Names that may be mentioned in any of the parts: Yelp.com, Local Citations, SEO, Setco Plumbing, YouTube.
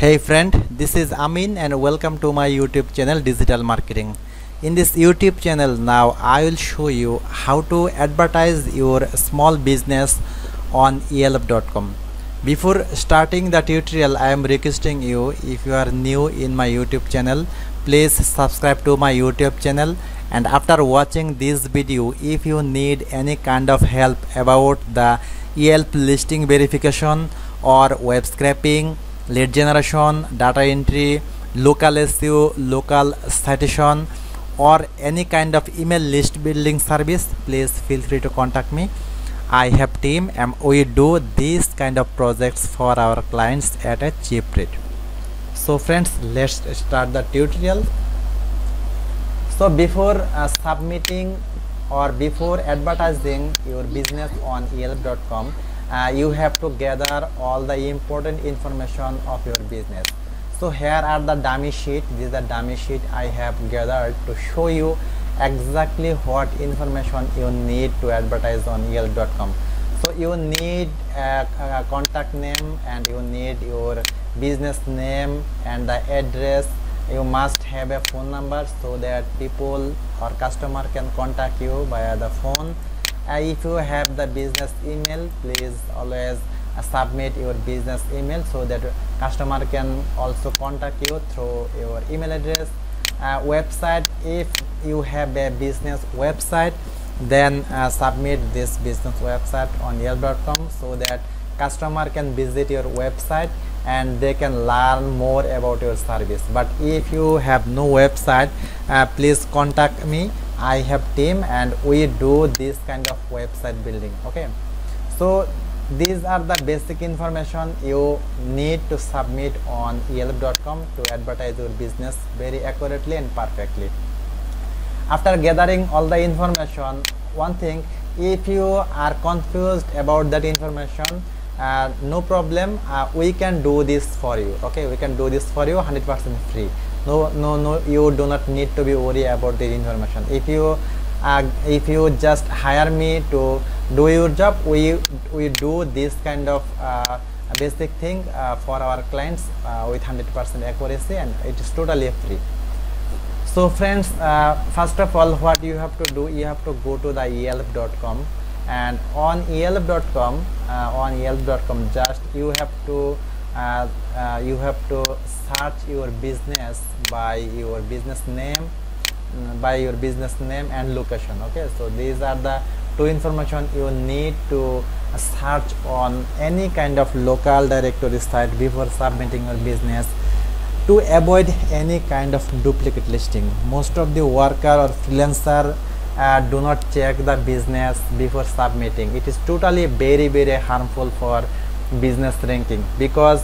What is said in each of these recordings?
Hey friend, this is Amin and welcome to my YouTube channel Digital Marketing. In this YouTube channel now I will show you how to advertise your small business on Yelp.com. Before starting the tutorial, I am requesting you, if you are new in my YouTube channel, please subscribe to my YouTube channel, and after watching this video, if you need any kind of help about the Yelp listing verification or web scraping, lead generation, data entry, local SEO, local citation, or any kind of email list building service, please feel free to contact me. I have team and we do these kind of projects for our clients at a cheap rate. So friends, let's start the tutorial. So before submitting or before advertising your business on Yelp.com, you have to gather all the important information of your business. So here are the dummy sheet. This is the dummy sheet I have gathered to show you exactly what information you need to advertise on Yelp.com. So you need a contact name, and you need your business name and the address. You must have a phone number so that people or customer can contact you via the phone. If you have the business email, please always submit your business email so that customer can also contact you through your email address. Website, if you have a business website, then submit this business website on Yelp.com so that customer can visit your website and they can learn more about your service. But if you have no website, please contact me. I have team and we do this kind of website building. Okay, so these are the basic information you need to submit on Yelp.com to advertise your business very accurately and perfectly. After gathering all the information, one thing, if you are confused about that information, no problem, we can do this for you. Okay, we can do this for you 100% free. No, you do not need to be worried about the information. If you just hire me to do your job, we do this kind of basic thing for our clients with 100% accuracy, and it is totally free. So friends, first of all, what you have to do, you have to go to the Yelp.com, and on Yelp.com, just you have to search your business by your business name, and location. Okay, so these are the two information you need to search on any kind of local directory site before submitting your business, to avoid any kind of duplicate listing. Most of the worker or freelancer do not check the business before submitting. It is totally very, very harmful for business ranking, because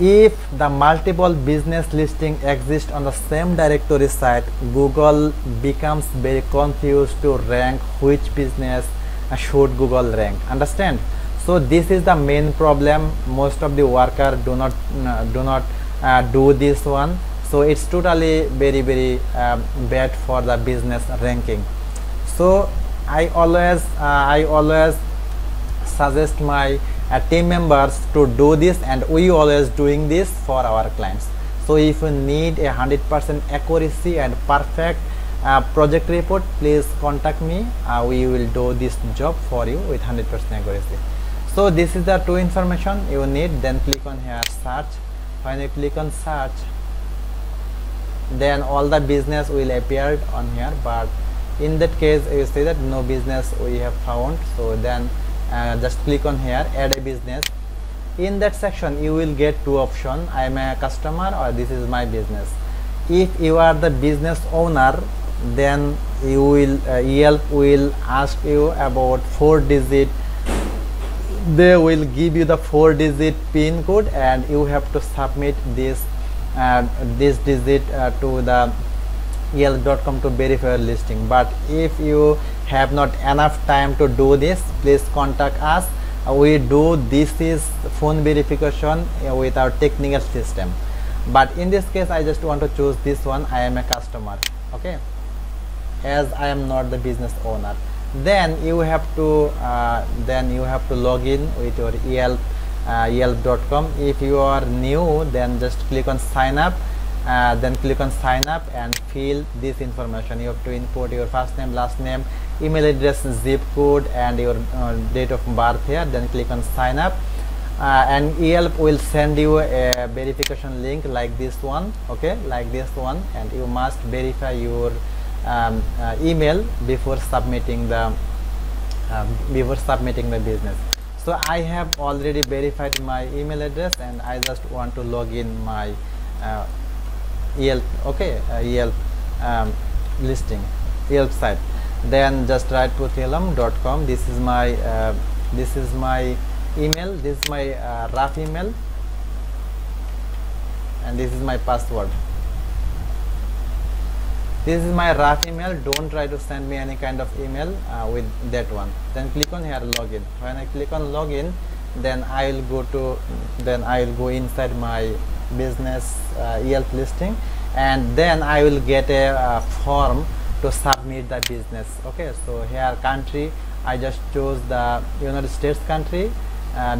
if the multiple business listing exist on the same directory site, Google becomes very confused to rank which business should Google rank. Understand? So this is the main problem. Most of the worker do not do this one. So it's totally very, very bad for the business ranking. So I always suggest my team members to do this, and we always doing this for our clients. So if you need 100% accuracy and perfect project report, please contact me. We will do this job for you with 100% accuracy. So this is the two information you need. Then click on here search. When you click on search, then all the business will appear on here, but in that case you say that no business we have found. So then just click on here add a business. In that section you will get two options: I am a customer, or this is my business. If you are the business owner, then you will Yelp will ask you about 4-digit. They will give you the 4-digit PIN code, and you have to submit this digit to the Yelp.com to verify your listing. But if you have not enough time to do this, please contact us. We do this is phone verification with our technical system, but in this case I just want to choose this one, I am a customer. Okay, as I am not the business owner. Then you have to log in with your Yelp Yelp.com. If you are new, then just click on sign up, then click on sign up and fill this information. You have to input your first name, last name, email address, zip code and your date of birth here. Then click on sign up, and Yelp will send you a verification link like this one, okay, like this one, and you must verify your email before submitting the business. So I have already verified my email address and I just want to log in my Yelp, okay, Yelp listing, Yelp site. Then just write puthilam.com. This is my email, this is my rough email, and this is my password. This is my rough email. Don't try to send me any kind of email with that one. Then click on here login. When I click on login, then I'll go to, then I'll go inside my business Yelp listing, and then I will get a form to submit the business. Okay, so here country, I just chose the United States country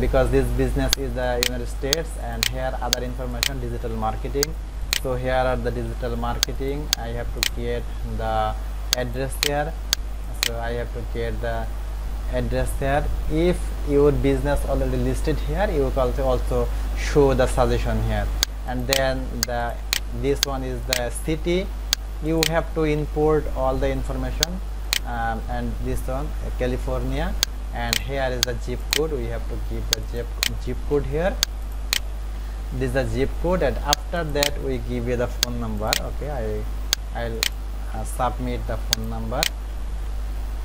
because this business is the United States, and here other information, digital marketing. So here are the digital marketing. I have to create the address here. So I have to create the address there. If your business already listed here, you can also show the suggestion here. And then the this one is the city. You have to import all the information, and this one California, and here is the zip code. We have to keep the zip code here. This is the zip code, and after that we give you the phone number. Okay, I'll submit the phone number,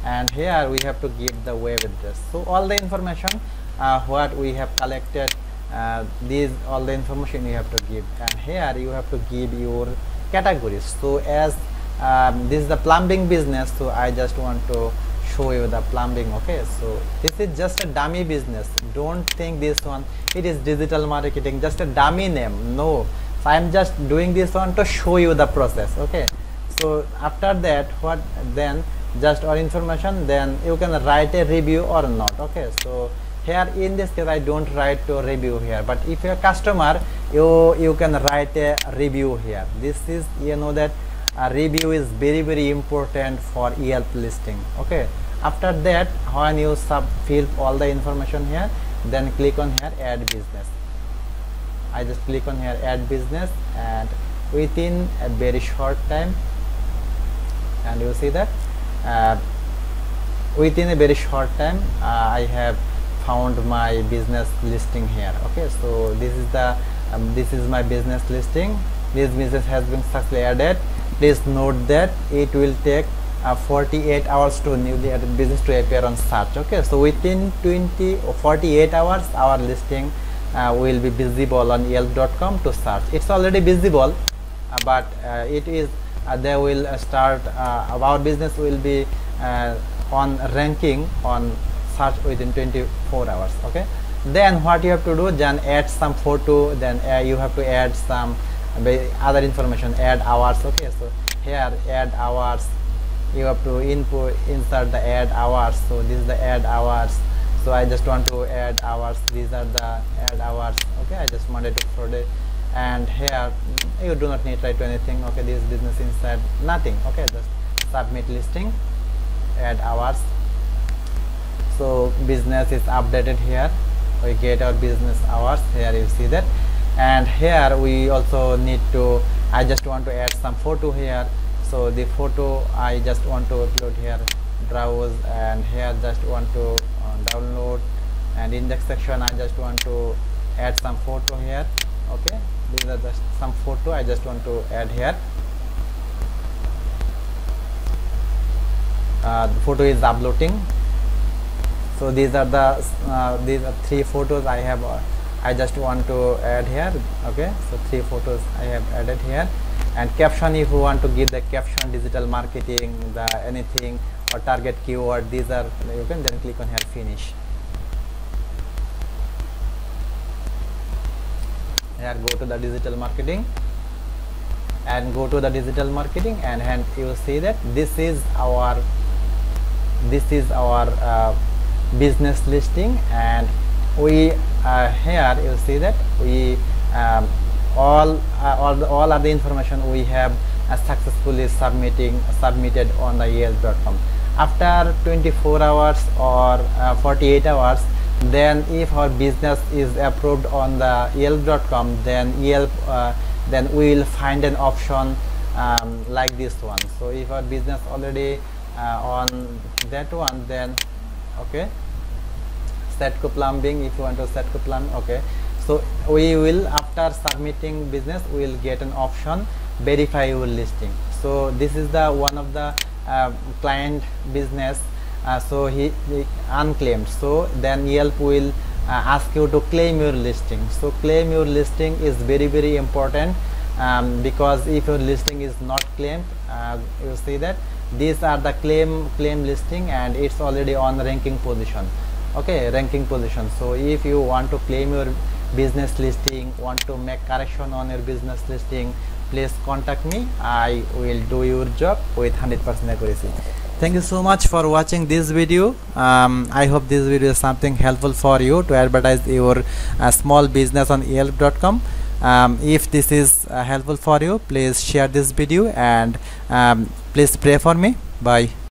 and here we have to give the web address. So all the information what we have collected, these all the information you have to give, and here you have to give your categories. So as this is the plumbing business, so I just want to show you the plumbing. Okay, so this is just a dummy business. Don't think this one it is digital marketing, just a dummy name. No, so I'm just doing this one to show you the process. Okay, so after that what, then just all information, then you can write a review or not. Okay, so here in this case I don't write to review here, but if you're a customer, you can write a review here. This is, you know that a review is very, very important for Yelp listing. Okay, after that when you fill all the information here, then click on here add business. I just click on here add business, and within a very short time, and you see that within a very short time I have found my business listing here. Okay, so this is the this is my business listing. This business has been successfully added. Please note that it will take 48 hours to newly added business to appear on search. Okay, so within 20 or 48 hours our listing will be visible on Yelp.com to search. It's already visible, but it is they will start our business will be on ranking on search within 24 hours. Okay, then what you have to do, then add some photo, then you have to add some other information, add hours. Okay, so here add hours, you have to insert the add hours. So this is the add hours, so I just want to add hours. These are the add hours. Okay, I just Monday to Friday, and here you do not need to write anything. Okay, this business inside nothing. Okay, just submit listing, add hours. So business is updated here. We get our business hours here, you see that. And here we also need to, I just want to add some photo here. So the photo I just want to upload here, browse, and here just want to download, and in the section I just want to add some photo here. Okay, these are just some photo I just want to add here. The photo is uploading. So these are the these are three photos I have I just want to add here. Okay, so three photos I have added here. And caption, if you want to give the caption, digital marketing, the anything or target keyword, these are, you can then click on here finish. Here go to the digital marketing, and go to the digital marketing, and you see that this is our business listing, and we here you see that we all of the information we have successfully submitted on the Yelp.com. After 24 hours or 48 hours, then if our business is approved on the Yelp.com, then we will find an option like this one. So if our business already on that one, then okay, Setco Plumbing, if you want to Setco Plumbing, okay. So we will, after submitting business, we will get an option verify your listing. So this is the one of the client business, so he unclaimed. So then Yelp will ask you to claim your listing. So claim your listing is very, very important, because if your listing is not claimed, you see that these are the claim listing and it's already on ranking position, okay, ranking position. So if you want to claim your business listing, want to make correction on your business listing, please contact me. I will do your job with 100% accuracy. Thank you so much for watching this video. I hope this video is something helpful for you to advertise your small business on Yelp.com. If this is helpful for you, please share this video and please pray for me. Bye.